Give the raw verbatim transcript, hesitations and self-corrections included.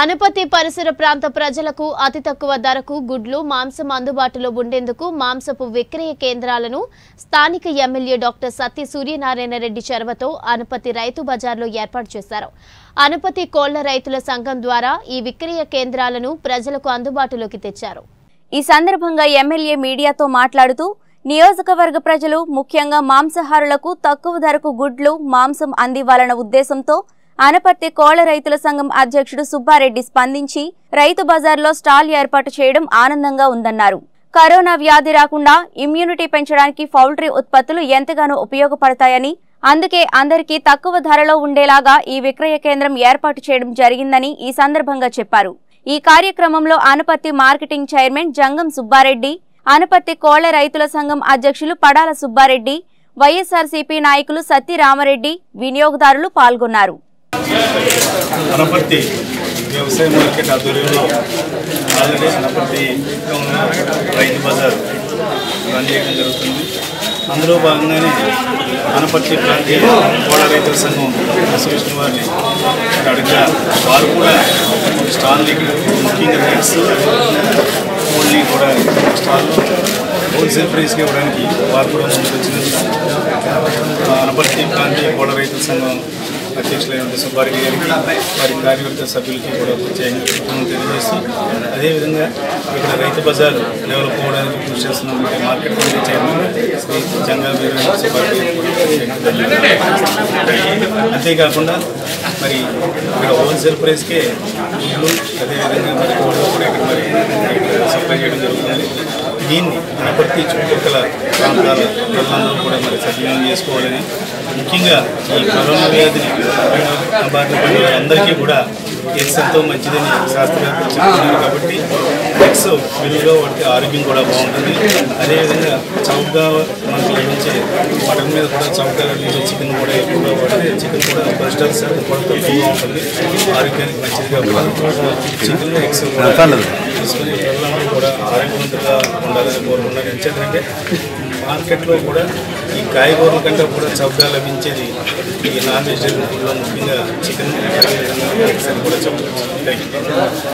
అనపర్తి పరిసర ప్రాంత ప్రజలకు అతి తక్కువ ధరకు గుడ్లు మాంసం అందుబాటులో ఉండేందుకు మాంసపు విక్రయ కేంద్రాలను స్థానిక ఎమ్మెల్యే డాక్టర్ సత్య సూర్యనారాయణ రెడ్డి చొరవతో అనపర్తి రైతు బజార్లో ఏర్పాటు చేశారు. అనపర్తి కోళ్ల రైతుల సంఘం ద్వారా ఈ విక్రయ కేంద్రాలను ప్రజలకు అందుబాటులోకి తెచ్చారు. ఈ సందర్భంగా ఎమ్మెల్యే మీడియాతో మాట్లాడుతూ నియోజకవర్గ ప్రజలు ముఖ్యంగా మాంసాహారులకు తక్కువ ధరకు గుడ్లు మాంసం అందివ్వాలన్న ఉద్దేశంతో అనపర్తి కోళ్ల రైతుల సంఘం అధ్యక్షుడు సుబ్బారెడ్డి స్పందించి రైతు బజార్లో స్టాల్ ఏర్పాటు చేయడం ఆనందంగా ఉందన్నారు. కరోనా వ్యాధి రాకుండా ఇమ్యూనిటీ పెంచడానికి పౌల్ట్రీ ఉత్పత్తులు ఎంతగానో ఉపయోగపడతాయని, అందుకే అందరికీ తక్కువ ధరలో ఉండేలాగా ఈ విక్రయ కేంద్రం ఏర్పాటు చేయడం జరిగిందని ఈ సందర్భంగా చెప్పారు. ఈ కార్యక్రమంలో అనపర్తి మార్కెటింగ్ చైర్మన్ జంగం సుబ్బారెడ్డి, అనపర్తి కోళ్ల రైతుల సంఘం అధ్యక్షులు పడాల సుబ్బారెడ్డి, వైఎస్ఆర్సీపీ నాయకులు సత్తి రామరెడ్డి, వినియోగదారులు పాల్గొన్నారు. అనపర్తి వ్యవసాయ మార్కెట్ ఆధ్వర్యంలో ఆల్రెడీ అనపర్తి రైతు బజార్ రన్ చేయడం జరుగుతుంది. అందులో భాగంగానే అనపర్తి ప్రాంతీయ కోళ్ల రైతుల సంఘం అసోసియేషన్ వారిని అడిగా వారు కూడా స్టాల్ దగ్గర ముఖ్యంగా రైట్స్ ఓన్లీ కూడా స్టాల్లో హోల్సేల్ ప్రైస్కి ఇవ్వడానికి వారు కూడా ముందుకు వచ్చింది. అనపర్తి ప్రాంతీయ కోళ్ల రైతుల సంఘం అధ్యక్షులైన సుబ్బారెడ్డి గారికి వారి కార్యవర్గ సభ్యులకి కూడా ప్రత్యేకంగా కృతజ్ఞతలు తెలియజేస్తూ, అదేవిధంగా ఇక్కడ రైతు బజార్ డెవలప్ అవ్వడానికి కృషి చేస్తున్న market committee chairman Shri Jangam Subbareddy. అంతేకాకుండా మరి ఇక్కడ హోల్సేల్ ప్రైస్కే ఇల్లు అదేవిధంగా మరి కోళ్ళు కూడా ఇక్కడ మరి సప్లై చేయడం జరుగుతుంది. దీన్ని అనపర్తి చుట్టుపక్కల ప్రాంతాల ప్రజలందరూ కూడా మరి సద్వినియోగం చేసుకోవాలని, ముఖ్యంగా ఈ కరోనా వ్యాధిని బాధ పడిన అందరికీ కూడా ఎగ్స్ ఎంతో మంచిదని శాస్త్రవేత్తలు చెప్తున్నారు. కాబట్టి ఎగ్స్ విలువలో వాటికి ఆరోగ్యం కూడా బాగుంటుంది. అదేవిధంగా చౌకగా మనకు లభించే మటన్ మీద కూడా చౌకగా లభించే చికెన్ కూడా ఎక్కువగా వాడితే చికెన్ కూడా కొలెస్ట్రాల్ శాతం కూడా తక్కువగా ఉంటుంది, ఆరోగ్యానికి మంచిది. కాబట్టి చికెన్ ఎగ్స్ కూడా తీసుకుని పిల్లలందరూ కూడా ఆరోగ్యవంతంగా ఉండాలని కోరుకున్నారు. ఎందుకంటే మార్కెట్లో కూడా ఈ కాయగూరల కంటే కూడా చౌకగా లభించేది ఈ నాన్ వెజిటేరియన్ ఫుడ్లో ముఖ్యంగా చికెన్ కూడా చౌకగా.